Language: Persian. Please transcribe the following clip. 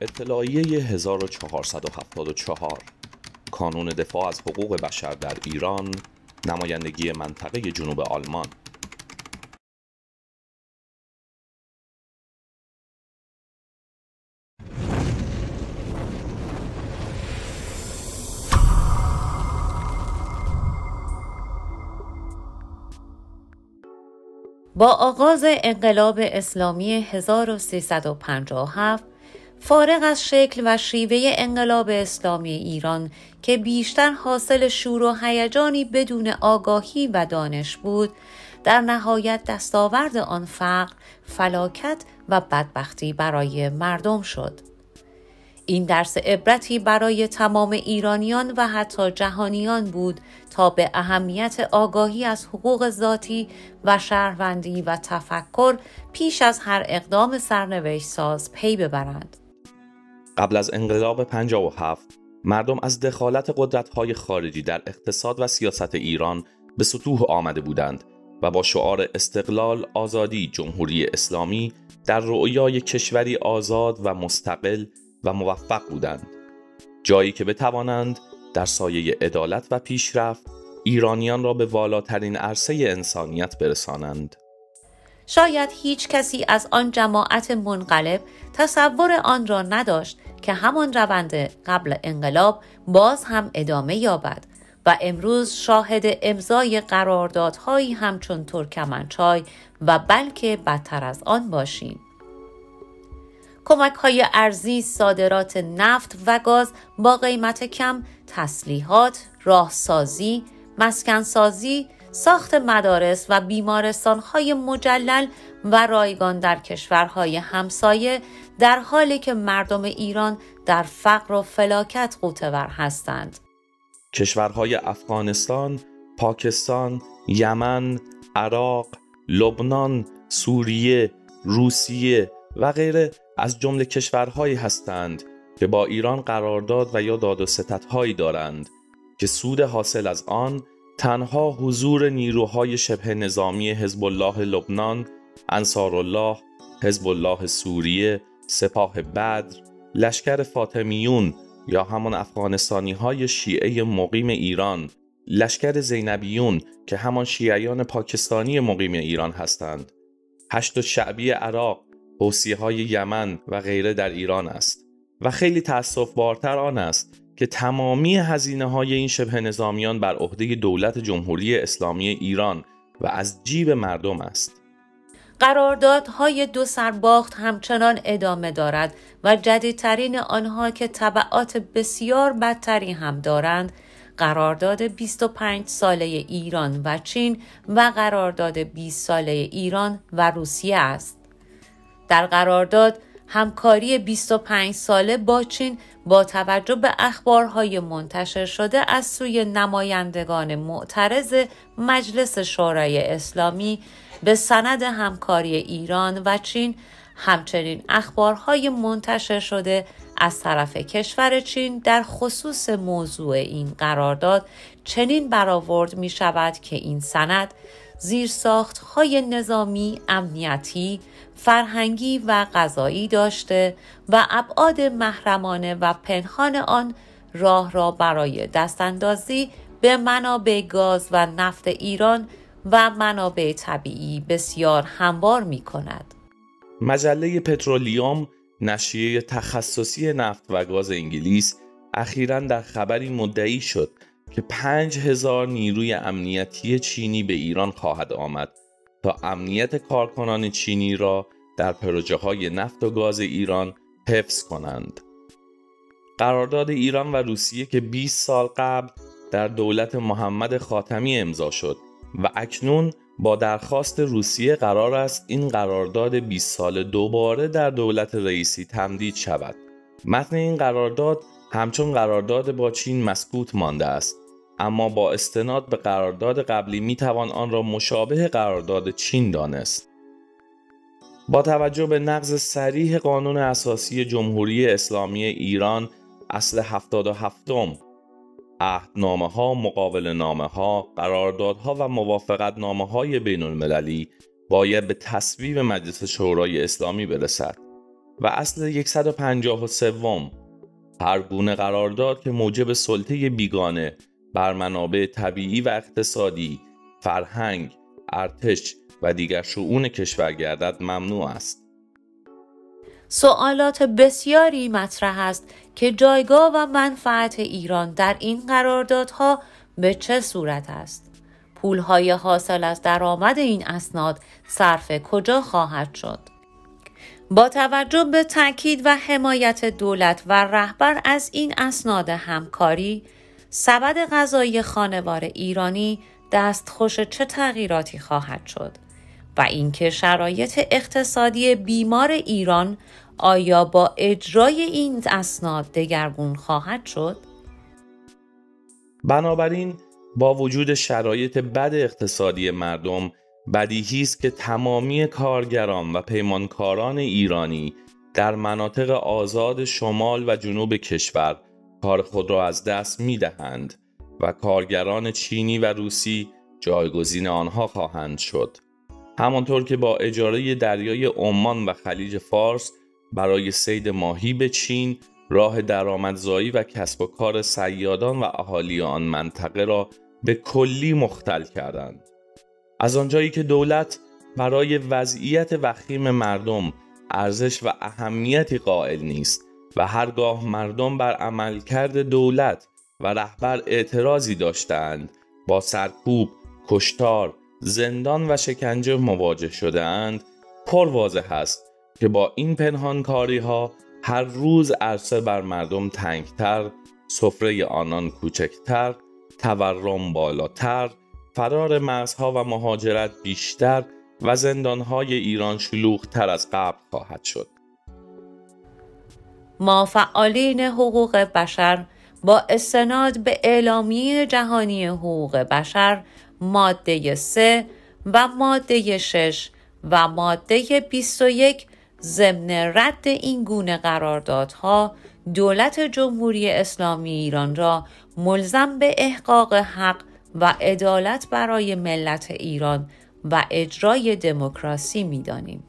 اطلاعیه 1474 کانون دفاع از حقوق بشر در ایران، نمایندگی منطقه جنوب آلمان. با آغاز انقلاب اسلامی 1357 فارغ از شکل و شیوه انقلاب اسلامی ایران که بیشتر حاصل شور و هیجانی بدون آگاهی و دانش بود، در نهایت دستاورد آن فقر، فلاکت و بدبختی برای مردم شد. این درس عبرتی برای تمام ایرانیان و حتی جهانیان بود تا به اهمیت آگاهی از حقوق ذاتی و شهروندی و تفکر پیش از هر اقدام سرنوشت ساز پی ببرند. قبل از انقلاب 57 مردم از دخالت قدرت‌های خارجی در اقتصاد و سیاست ایران به سطوح آمده بودند و با شعار استقلال، آزادی، جمهوری اسلامی در رؤیای کشوری آزاد و مستقل و موفق بودند، جایی که بتوانند در سایه عدالت و پیشرفت ایرانیان را به والاترین عرصه انسانیت برسانند. شاید هیچ کسی از آن جماعت منقلب تصور آن را نداشت که همان روند قبل انقلاب باز هم ادامه یابد و امروز شاهد امضای قراردادهایی همچون ترکمنچای و بلکه بدتر از آن باشیم. کمک‌های ارزی، صادرات نفت و گاز با قیمت کم، تسلیحات، راهسازی، مسکنسازی، ساخت مدارس و بیمارستان‌های مجلل و رایگان در کشورهای همسایه، در حالی که مردم ایران در فقر و فلاکت غوطه‌ور هستند. کشورهای افغانستان، پاکستان، یمن، عراق، لبنان، سوریه، روسیه و غیره از جمله کشورهایی هستند که با ایران قرارداد و یا داد و ستدهایی دارند که سود حاصل از آن تنها حضور نیروهای شبه نظامی حزب الله لبنان، انصار الله، حزب الله سوریه، سپاه بدر، لشکر فاطمیون یا همان افغانستانی های شیعه مقیم ایران، لشکر زینبیون که همان شیعیان پاکستانی مقیم ایران هستند، هشت شعبی عراق، حوثی‌های یمن و غیره در ایران است و خیلی تأسف‌بارتر آن است که تمامی هزینه‌های این شبه نظامیان بر عهده دولت جمهوری اسلامی ایران و از جیب مردم است. قراردادهای دو سرباخت همچنان ادامه دارد و جدیدترین آنها که تبعات بسیار بدتری هم دارند، قرارداد 25 ساله ایران و چین و قرارداد 20 ساله ایران و روسیه است. در قرارداد همکاری 25 ساله با چین با توجه به اخبارهای منتشر شده از سوی نمایندگان معترض مجلس شورای اسلامی به سند همکاری ایران و چین، همچنین اخبارهای منتشر شده از طرف کشور چین در خصوص موضوع این قرارداد چنین برآورد می شود که این سند زیرساخت‌های نظامی، امنیتی، فرهنگی و غذایی داشته و ابعاد محرمانه و پنهان آن راه را برای دستاندازی به منابع گاز و نفت ایران و منابع طبیعی بسیار هموار می‌کند. مجله پترولیوم، نشریه تخصصی نفت و گاز انگلیس، اخیراً در خبری مدعی شد که 5000 نیروی امنیتی چینی به ایران خواهد آمد تا امنیت کارکنان چینی را در پروژه‌های نفت و گاز ایران حفظ کنند. قرارداد ایران و روسیه که 20 سال قبل در دولت محمد خاتمی امضا شد و اکنون با درخواست روسیه قرار است این قرارداد 20 ساله دوباره در دولت رئیسی تمدید شود. متن این قرارداد همچون قرارداد با چین مسکوت مانده است، اما با استناد به قرارداد قبلی می توان آن را مشابه قرارداد چین دانست. با توجه به نقض صریح قانون اساسی جمهوری اسلامی ایران، اصل 77م، عهدنامه ها، مقابله نامه ها، قراردادها و موافقت نامه های بین المللی باید به تصویب مجلس شورای اسلامی برسد. و اصل 153 هر گونه قرارداد که موجب سلطه بیگانه بر منابع طبیعی و اقتصادی، فرهنگ، ارتش و دیگر شؤون کشور گردد ممنوع است. سوالات بسیاری مطرح است که جایگاه و منفعت ایران در این قراردادها به چه صورت است؟ پولهای حاصل از درآمد این اسناد صرف کجا خواهد شد؟ با توجه به تأکید و حمایت دولت و رهبر از این اسناد همکاری، سبد غذایی خانوار ایرانی دستخوش چه تغییراتی خواهد شد؟ و اینکه شرایط اقتصادی بیمار ایران آیا با اجرای این اسناد دگرگون خواهد شد؟ بنابراین با وجود شرایط بد اقتصادی مردم، بدیهی است که تمامی کارگران و پیمانکاران ایرانی در مناطق آزاد شمال و جنوب کشور کار خود را از دست می‌دهند و کارگران چینی و روسی جایگزین آنها خواهند شد. همانطور که با اجاره دریای عمان و خلیج فارس برای صید ماهی به چین، راه درآمدزایی و کسب و کار صیادان و اهالی آن منطقه را به کلی مختل کردند. از آنجایی که دولت برای وضعیت وخیم مردم ارزش و اهمیتی قائل نیست و هرگاه مردم بر عملکرد دولت و رهبر اعتراضی داشتند، با سرکوب، کشتار، زندان و شکنجه مواجه شده‌اند، پر واضح است که با این پنهانکاری‌ها هر روز عرصه بر مردم تنگتر، سفره آنان کوچکتر، تورم بالاتر، فرار مرزها و مهاجرت بیشتر و زندان‌های ایران شلوغ‌تر از قبل خواهد شد. ما فعالین حقوق بشر با استناد به اعلامیه جهانی حقوق بشر ماده 3 و ماده 6 و ماده 21 ضمن رد این گونه قراردادها دولت جمهوری اسلامی ایران را ملزم به احقاق حق و عدالت برای ملت ایران و اجرای دموکراسی می‌دانیم.